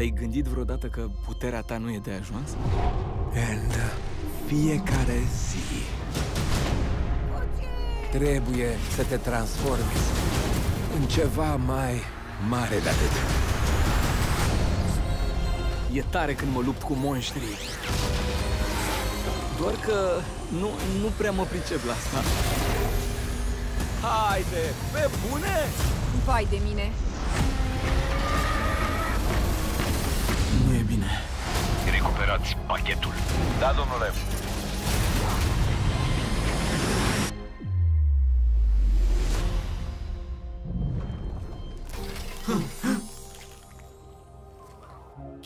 Te-ai gândit vreodată că puterea ta nu e de ajuns? And fiecare zi trebuie să te transformi în ceva mai mare de atât. E tare când mă lupt cu monștrii. Doar că nu prea mă pricep la asta. Haide, pe bune? Vai de mine! Nu e bine. Recuperați pachetul. Da, domnule.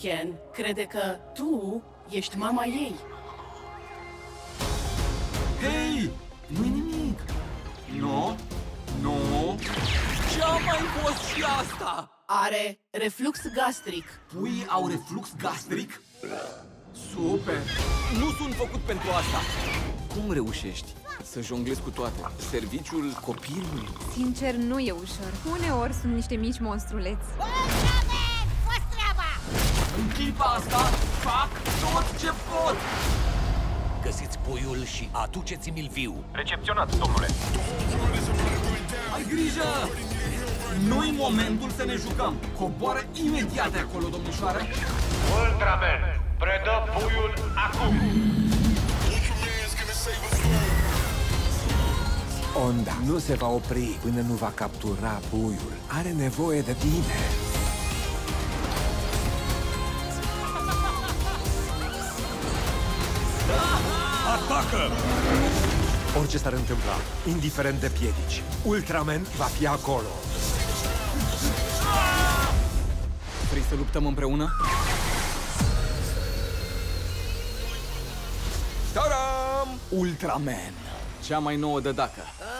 Ken crede că tu ești mama ei. Hei! Nu-i nimic! Nu! Nu! Ce-a mai fost și asta? Are reflux gastric. Puii au reflux gastric? Super! Nu sunt făcut pentru asta! Cum reușești să jonglezi cu toate? Serviciul copilului? Sincer, nu e ușor. Uneori sunt niște mici monstruleți. Ultraman! Fă-ți treaba! În clipa asta fac tot ce pot! Găsiți puiul și aduceți-mi-l viu. Recepționat, domnule. Ai grijă! Nu-i momentul să ne jucăm. Coboară imediat de acolo, domnișoară. Ultraman, predă puiul acum. Onda nu se va opri până nu va captura puiul. Are nevoie de tine. Atacă! Orice s-ar întâmpla, indiferent de piedici, Ultraman va fi acolo. Vrei să luptăm împreună? Ta-dam! Ultraman, cea mai nouă dădacă.